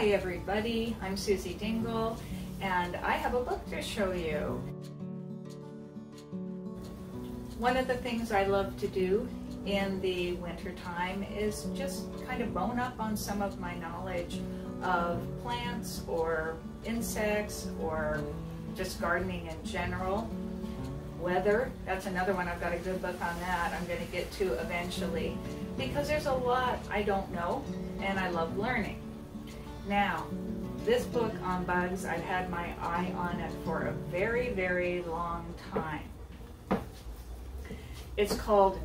Hi everybody, I'm Suzy Dingle and I have a book to show you. One of the things I love to do in the winter time is just kind of bone up on some of my knowledge of plants or insects or just gardening in general. Weather, that's another one. I've got a good book on that I'm going to get to eventually because there's a lot I don't know and I love learning. Now, this book on bugs, I've had my eye on it for a very, very long time. It's called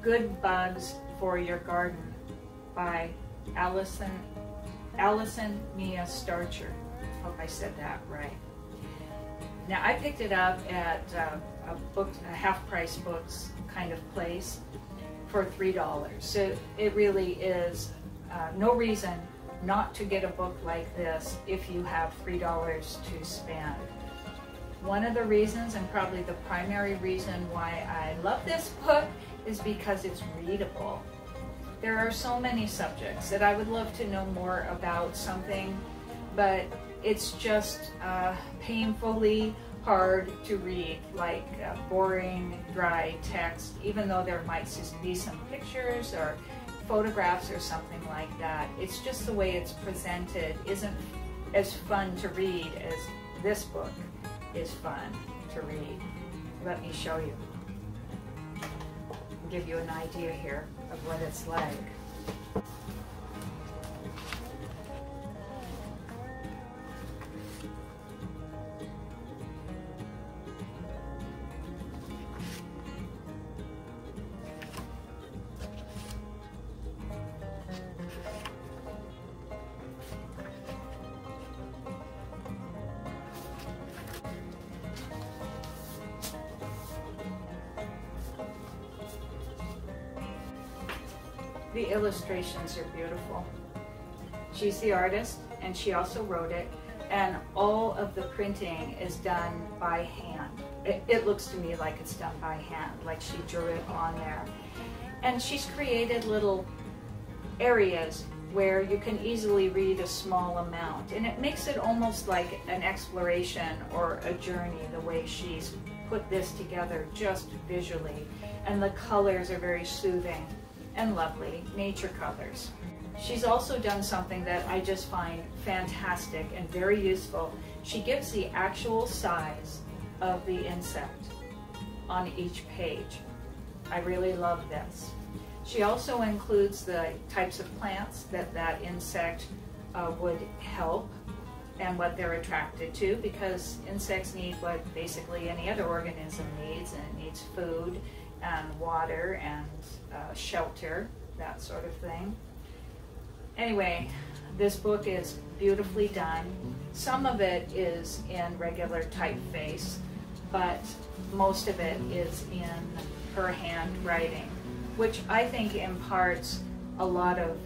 Good Bugs for Your Garden by Allison Mia Starcher. I hope I said that right. Now, I picked it up at a half-price books kind of place for $3. So it really is no reason not to get a book like this if you have $3 to spend. One of the reasons, and probably the primary reason why I love this book, is because it's readable. There are so many subjects that I would love to know more about something, but it's just painfully hard to read, like boring, dry text, even though there might just be some pictures or photographs or something like that. It's just the way it's presented isn't as fun to read as this book is fun to read. Let me show you. I'll give you an idea here of what it's like. The illustrations are beautiful. She's the artist and she also wrote it, and all of the printing is done by hand. It looks to me like it's done by hand, like she drew it on there. And she's created little areas where you can easily read a small amount, and it makes it almost like an exploration or a journey the way she's put this together just visually. And the colors are very soothing and lovely nature colors. She's also done something that I just find fantastic and very useful. She gives the actual size of the insect on each page. I really love this. She also includes the types of plants that insect would help and what they're attracted to, because insects need what basically any other organism needs, and it needs food and water and shelter, that sort of thing. Anyway, this book is beautifully done. Some of it is in regular typeface, but most of it is in her handwriting, which I think imparts a lot of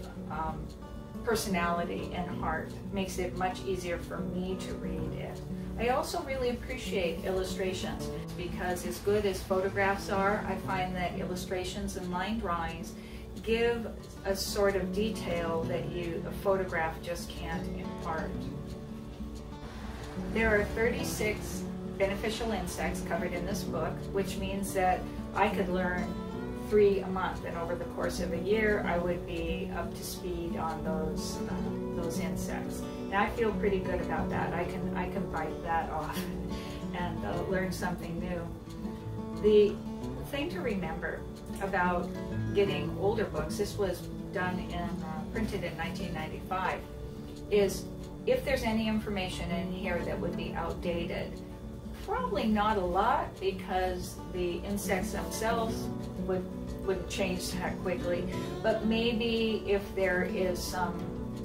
personality and heart. Makes it much easier for me to read it. I also really appreciate illustrations, because as good as photographs are, I find that illustrations and line drawings give a sort of detail that a photograph just can't impart. There are 36 beneficial insects covered in this book, which means that I could learn 3 a month, and over the course of a year I would be up to speed on those insects. And I feel pretty good about that. I can bite that off and learn something new. The thing to remember about getting older books, this was done in printed in 1995, is if there's any information in here that would be outdated, probably not a lot, because the insects themselves would change that quickly. But maybe if there is some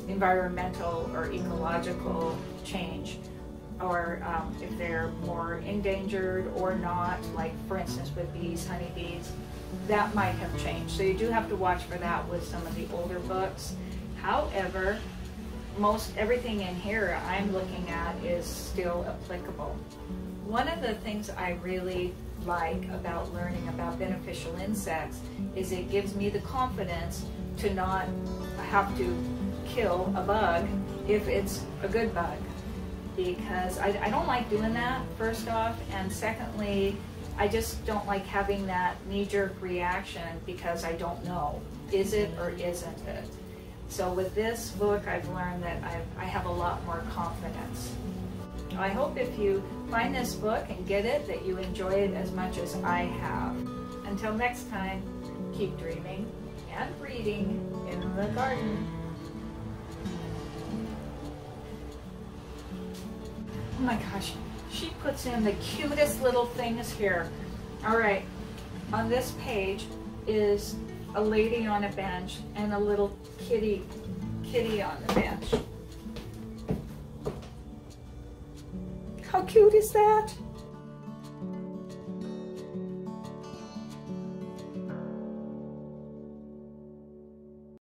environmental or ecological change, or if they're more endangered or not, like for instance with bees, honeybees, that might have changed. So you do have to watch for that with some of the older books. However, everything in here I'm looking at is still applicable. One of the things I really like about learning about beneficial insects is it gives me the confidence to not have to kill a bug if it's a good bug, because I don't like doing that, first off, and secondly, I just don't like having that knee-jerk reaction because I don't know, is it or isn't it? So with this book, I've learned that I have a lot more confidence. I hope if you find this book and get it, that you enjoy it as much as I have. Until next time, keep dreaming and breeding in the garden. Oh my gosh, she puts in the cutest little things here. All right, on this page is a lady on a bench and a little kitty on the bench. How cute is that?